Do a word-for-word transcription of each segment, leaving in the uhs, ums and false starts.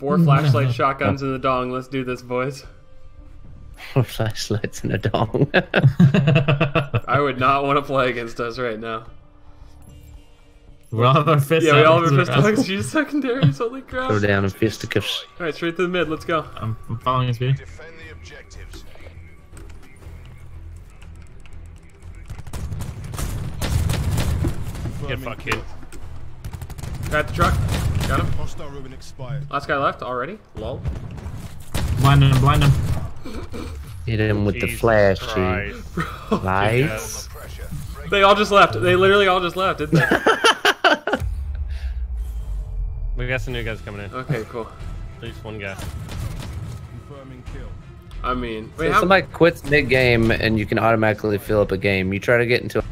Four flashlight shotguns in the dong. Let's do this, boys. Four flashlights in a dong. I would not want to play against us right now. We all have our fists. Yeah, we all have our fists. She's secondaries. Holy crap. Throw down and fisticuffs. All right, straight to the mid. Let's go. I'm, I'm following his speed. Defend the objectives. Get fucked, kid. Got the truck. Got him. Hostile Rubin expired. Last guy left already. Lol. Blind him. Blind him. Hit him with Jesus the flash, dude. Nice. They all just left. They literally all just left, didn't they? We got some new guys coming in. Okay, cool. At least one guy. Confirming kill. I mean, wait, so how... somebody quits mid-game and you can automatically fill up a game. You try to get into it,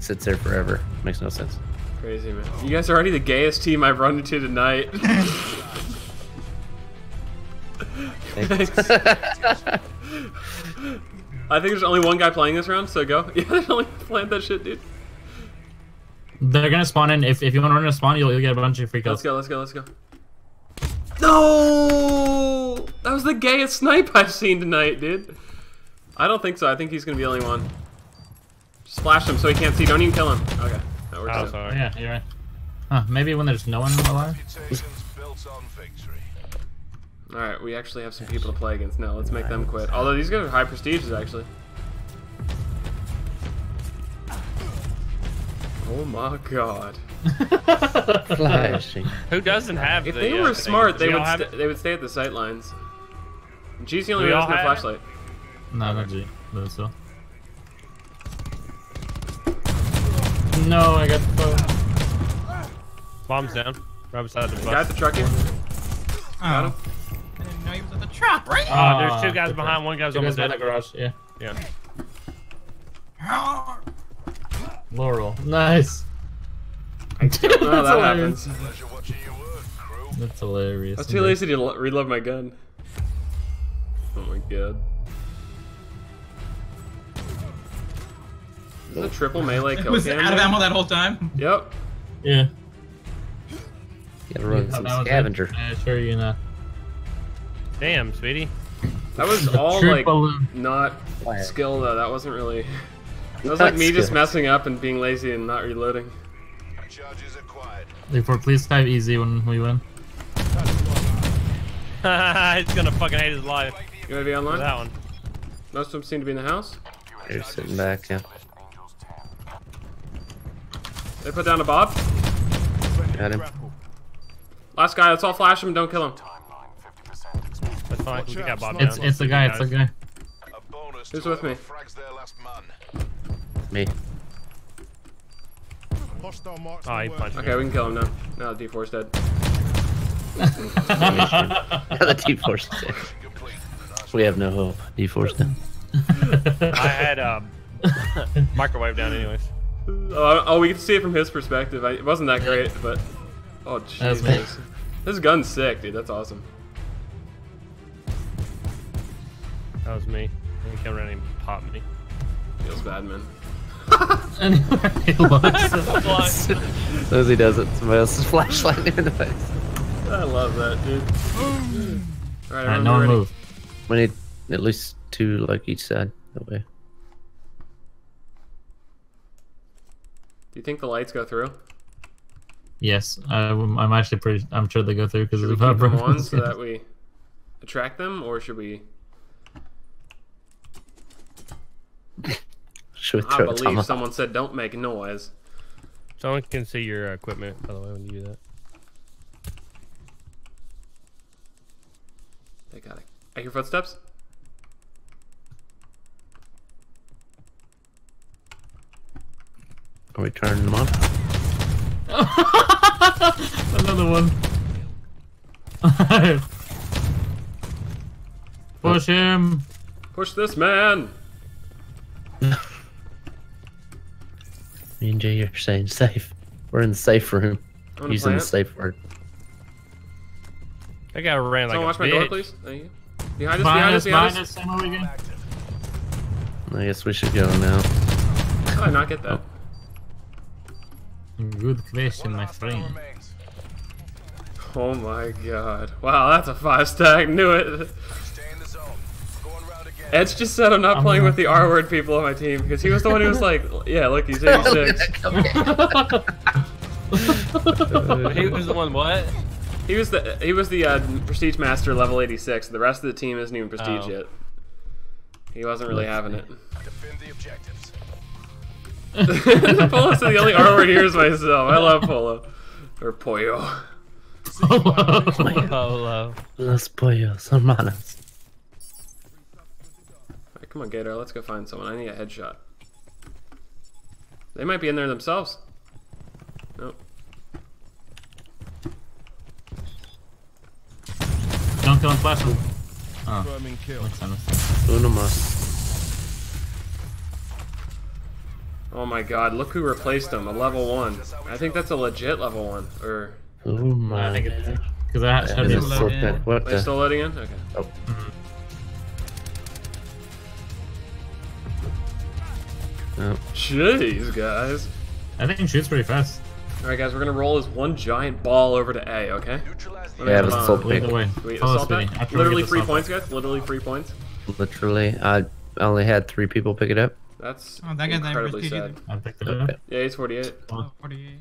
sits there forever. Makes no sense. Crazy, man. You guys are already the gayest team I've run into tonight. I think there's only one guy playing this round, so go. Yeah, there's only plant that shit, dude. They're gonna spawn in. If, if you want to run a spawn, you'll, you'll get a bunch of free kills. Let's go, let's go, let's go. No! That was the gayest snipe I've seen tonight, dude. I don't think so. I think he's gonna be the only one. Splash him so he can't see. Don't even kill him. Okay. That works out. Oh, sorry. Yeah, you're right. Huh, maybe when there's no one alive? Alright, we actually have some people to play against now. Let's make them quit. Although these guys are high prestiges, actually. Oh my god. Flashing. Who doesn't have if the... If they were uh, smart, they, they, would st they would stay at the sight lines. And G's the only one with no flashlight. No, no G. No, so. No, I got the... Bombs down. Right beside the bus. Got the truck in. Got him. I didn't know he was at the trap, right? Oh, uh, there's two guys different. Behind. One guy's two almost guys dead. In the garage. Yeah. Yeah. Laurel. Nice. I don't know how that hilarious. Happens. That's hilarious. I was too man. lazy to reload my gun. Oh my god. This is a triple melee kill. It was out of ammo that whole time? Yep. Yeah. Gotta run some scavenger. Yeah, sure you know. Damn, sweetie. That was all like balloon. Not skill though. That wasn't really. That was like me skill. Just messing up and being lazy and not reloading. Charges acquired. Therefore, please type easy when we win. He's gonna fucking hate his life. You gonna be online? That one. Most of them seem to be in the house. They're sitting back. Yeah. They put down a Bob. Got him. Last guy, let's all flash him, don't kill him. That's fine, we got Bob down. It's, it's the guy, it's the guy. Who's with me? Me. Oh, he punched me. Okay, we can kill him now. Now the D four's dead. Now the D four's dead. We have no hope. D four's dead. I had um, a microwave down anyways. Oh, oh, we can see it from his perspective. I, it wasn't that great, but... Oh Jesus! This gun's sick, dude. That's awesome. That was me. He came around and popped me. Feels bad, man. Anywhere he looks. As soon as he does it, somebody else's flashlight in the face. I love that, dude. All right, right no one move. We need at least two, like each side. That way. Do you think the lights go through? Yes, I'm, I'm actually pretty. I'm sure they go through because it's about them on so that we attract them, or should we? Should we I believe someone up? Said don't make noise. Someone can see your equipment, by the way, when you do that. They got it. I hear footsteps. Are we turning them off? Another one. Push him. Push this man. Me and Jay are saying safe. We're in the safe room. Using the safe word. That guy ran like a bitch. Watch my door, please. Thank you. Behind us, behind us, behind us. I guess we should go now. How did I not get that? Oh. Good question, my friend. Oh my god. Wow, that's a five stack. Knew it. Stay in the zone. Going round again. Edge just said I'm not I'm playing not... with the R word people on my team because he was the one who was like, yeah, look, he's eighty-six. He was the one what? He was the he was the uh, prestige master level eighty-six. The rest of the team isn't even prestige oh. yet. He wasn't really having it. Defend the objectives. Polo's the only R word here is myself. I love Polo. Or Pollo. Polo. Los pollos, hermanos. Alright, come on, Gator. Let's go find someone. I need a headshot. They might be in there themselves. Nope. Don't kill him, flash him. Oh. Makes sense. Uno más. Oh my god, look who replaced him, a level one. I think that's a legit level one, or... Oh my... I think it is. Because I had to load in. What the... Are they still loading in? Okay. Oh. Mm-hmm. Oh. Jeez, guys. I think he shoots pretty fast. Alright guys, we're gonna roll this one giant ball over to A, okay? Yeah, let's assault pick. Assault pick? Literally three points, guys? Literally three points? Literally, I only had three people pick it up. That's oh, that incredibly sad. Okay. Yeah, he's forty-eight. Oh, forty-eight.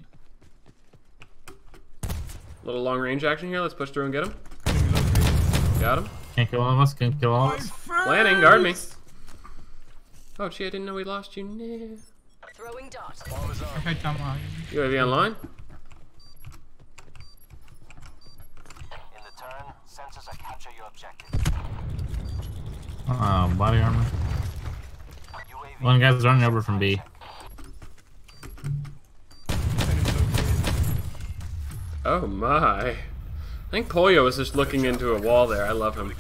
Little long range action here. Let's push through and get him. Got him. Can't kill all of us. Can't kill all of us. Landing, guard me. Oh, gee, I didn't know we lost you. No. Throwing dot. U A V online. In the turn, sensors will capture your objective. Oh, body armor. One guy's running over from B. Oh my. I think Pollo was just looking into a wall there. I love him.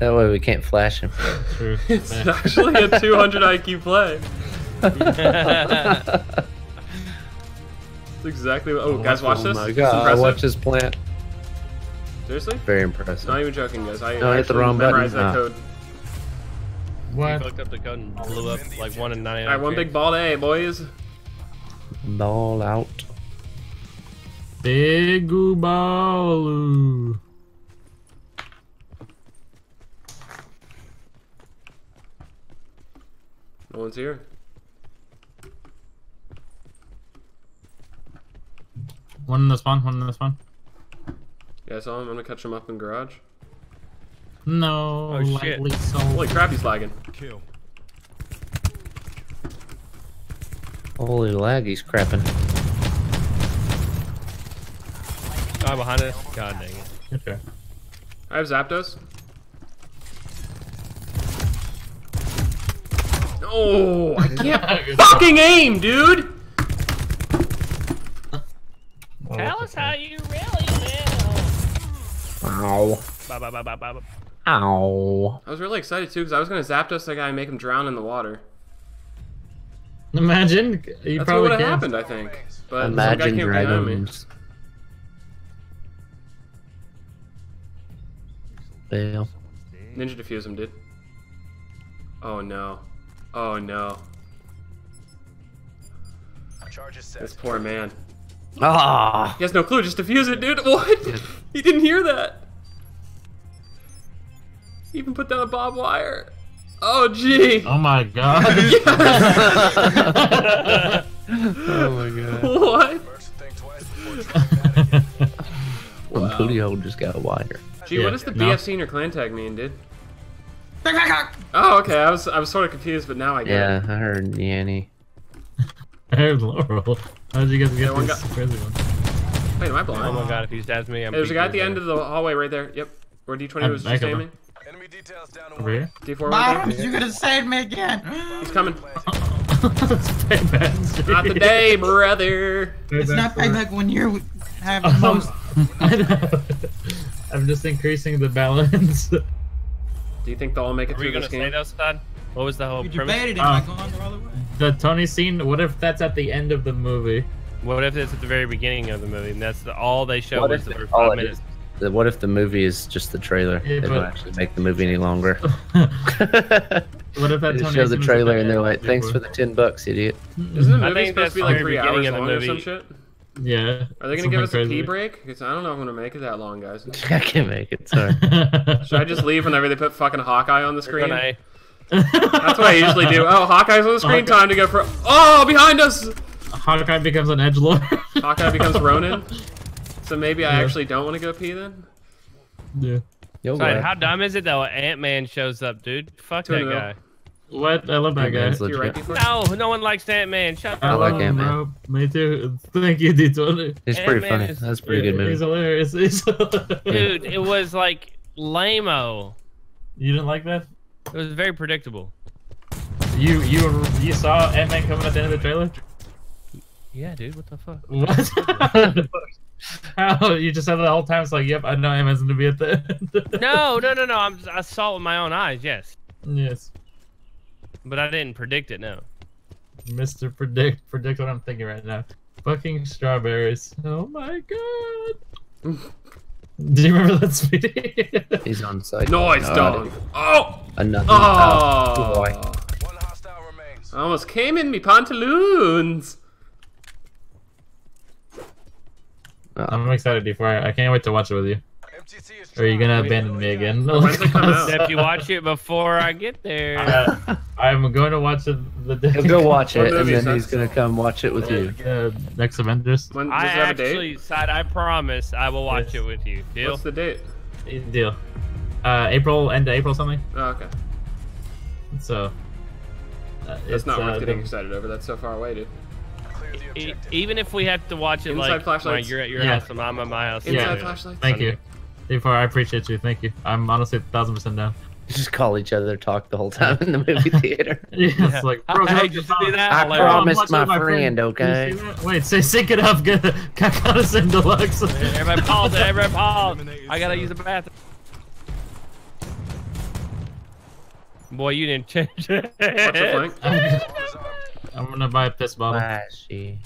That way we can't flash him. True. It's actually a two hundred I Q play. That's exactly what. Oh, guys, watch this. Oh my god. I watch this plant. Seriously? Very impressive. Not even joking, guys. I, no, I hit the wrong memorized button. that no. code. What? He fucked up the code and blew up like one in nine. Alright, one big ball to A, boys. Ball out. Big ball. No one's here. One in the spawn, one in the spawn. Yeah, I saw him. I'm gonna catch him up in garage. No, oh, shit. So. Holy crap, he's lagging. Kill. Holy lag, he's crapping. Guy oh, behind us. God dang it. Okay. I have Zapdos. Oh, I can't fucking aim, dude! Tell us how you really live. Ow. Bye, bye, bye, bye, bye. Ow. I was really excited too because I was going to Zapdos that guy and make him drown in the water. Imagine. You That's probably what would have happened, I think. But Imagine dragons. Fail. Ninja defuse him, dude. Oh no. Oh no. This poor man. Ah. He has no clue. Just defuse it, dude. What? He didn't hear that. Even put down a bob wire. Oh gee. Oh my god. Oh my god. What? One booty hole just got a wire. Gee, yeah, what does the no. B F C in your clan tag mean, dude? Oh, okay. I was I was sort of confused, but now I get yeah, it. Yeah, I heard Yanny. I heard Laurel. How did you guys get yeah, this got... crazy one? Wait, am I blind? Oh my god, if he stabs me, I'm. There's a guy at the end of the hallway right there. Yep, where D twenty was just aiming. Enemy details down over here. D four. Bottoms, you're gonna save me again. He's coming. Not today, brother. It's not like when you have the most. I know. I'm just increasing the balance. Do you think they'll all make it Are through this game? Those, what was the whole you premise? Debated it, uh, going the, other way. The Tony scene. What if that's at the end of the movie? What if it's at the very beginning of the movie? And that's the, all they show was the first five minutes. What if the movie is just the trailer? Yeah, they don't actually make the movie any longer. What if that Tony shows the trailer and they're like, "Thanks for the ten bucks, idiot." Isn't the movie supposed to be like three hours long or some shit? Yeah. Are they gonna give us a pee break? Because I don't know if I'm gonna make it that long, guys. I can't make it. Sorry. Should I just leave whenever they put fucking Hawkeye on the screen? That's what I usually do. Oh, Hawkeye's on the screen. Hawkeye. Time to go for. Oh, behind us. Hawkeye becomes an edgelord. Hawkeye becomes Ronin. So maybe I yeah. actually don't want to go pee then. Yeah. Yo, sorry, how dumb is it though? Ant-Man shows up, dude. Fuck Two that guy. What? I love that guy. Right no, no one likes Ant-Man. Shut up. I like Ant-Man. Me too. Thank you, D twenty. He's pretty funny. Is, That's a pretty yeah, good movie. He's hilarious. He's hilarious. Dude, it was like lame-o. You didn't like that? It was very predictable. You you you saw Ant-Man coming at the end of the trailer? Yeah, dude. What the fuck? What? How you just have the whole time? It's like, yep, I know Ant-Man's gonna be at the end. no, no, no, no. I'm I saw it with my own eyes. Yes. Yes. But I didn't predict it, no. Mister Predict, predict what I'm thinking right now. Fucking strawberries. Oh my god. Did you remember that, Speedy? He's on site. Nice, no, dog. Oh! Another. Oh! Boy. One hostile remains. I almost came in me pantaloons. Uh-oh. I'm excited, D four. I can't wait to watch it with you. Or are you gonna abandon me again? Except you watch it before I get there. Uh, I'm going to watch it the day. He'll go watch it, and then he's gonna come watch it with you. Uh, next Avengers. When, I actually, side, I promise I will watch yes. it with you. Deal? What's the date? Deal. Uh, April, end of April something. Oh, okay. So. Uh, That's it's, not worth uh, getting the... excited over. That's so far away, dude. E even if we have to watch it Inside like flashlights. You're at your yeah. house and I'm at my house. Inside yeah. flashlights. Thank you. D four, I appreciate you. Thank you. I'm honestly a thousand percent down. Just call each other, talk the whole time in the movie theater. yeah, yeah. It's like, bro, I, you see that? I like, promised my, my friend, friend. Okay? Wait, say so sync it up. Get Kakana's deluxe. Everybody pause it. Everybody pause. I gotta use the bathroom. Boy, you didn't change it. What's the flank? I'm gonna buy a piss bottle. Flashy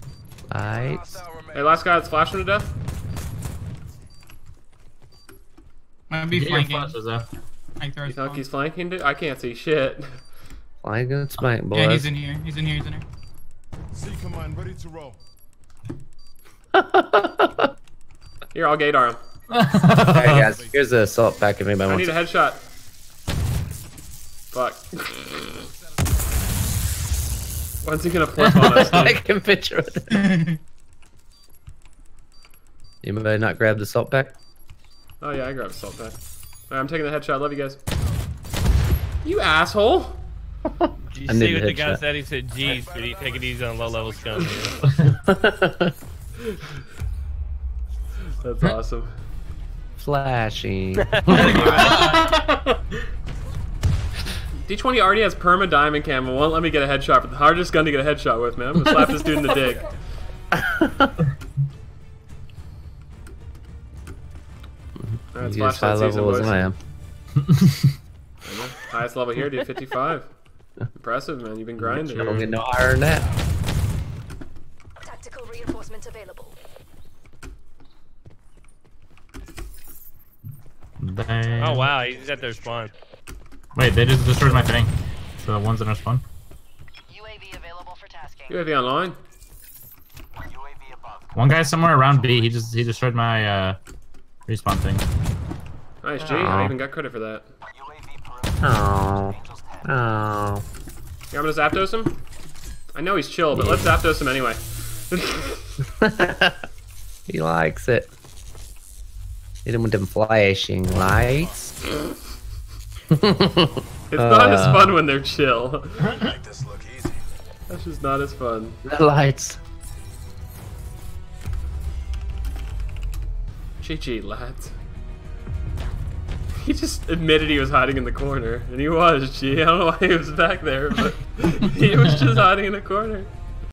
lights. Hey, last guy that's flashing to death. Might be flanking. Flashes, though. You think on. He's flanking, dude? I can't see shit. Flanking and spank, boy. Yeah, he's in here. He's in here. He's in here. C command ready to roll. Here, I'll gate arm. Alright, guys. Here's the assault pack. If anybody I wants. I need a headshot. Fuck. When's he gonna flip on us? I can picture it. Anybody not grab the salt pack? Oh yeah, I grabbed the salt pack. Alright, I'm taking the headshot. Love you guys. You asshole! Did you I see what the, the guy said? He said, geez, did he take it easy on low-level scum? That's awesome. Flashing. D twenty already has perma diamond cam and won't let me get a headshot. But the hardest gun to get a headshot with, man. I'm gonna slap this dude in the dick. That's right, high level as I am. Highest level here, dude. fifty-five. Impressive, man. You've been grinding. Don't get no higher than that. Tactical reinforcements available. Bang. Oh wow, he's at their spawn. Wait, they just destroyed my thing. So one's in our spawn. U A V available for tasking. U A V online. U A V above. One guy somewhere around B. He just he destroyed my uh, respawn thing. Nice, G. Aww. I even got credit for that. Oh. Oh. Yeah, I'm gonna Zapdos him. I know he's chill, but yeah. let's Zapdos him anyway. He likes it. Hit him with them flashing lights. It's not uh, as fun when they're chill. Make this look easy. That's just not as fun. The lights. G G, lads. He just admitted he was hiding in the corner. And he was, gee. I don't know why he was back there, but he was just hiding in the corner.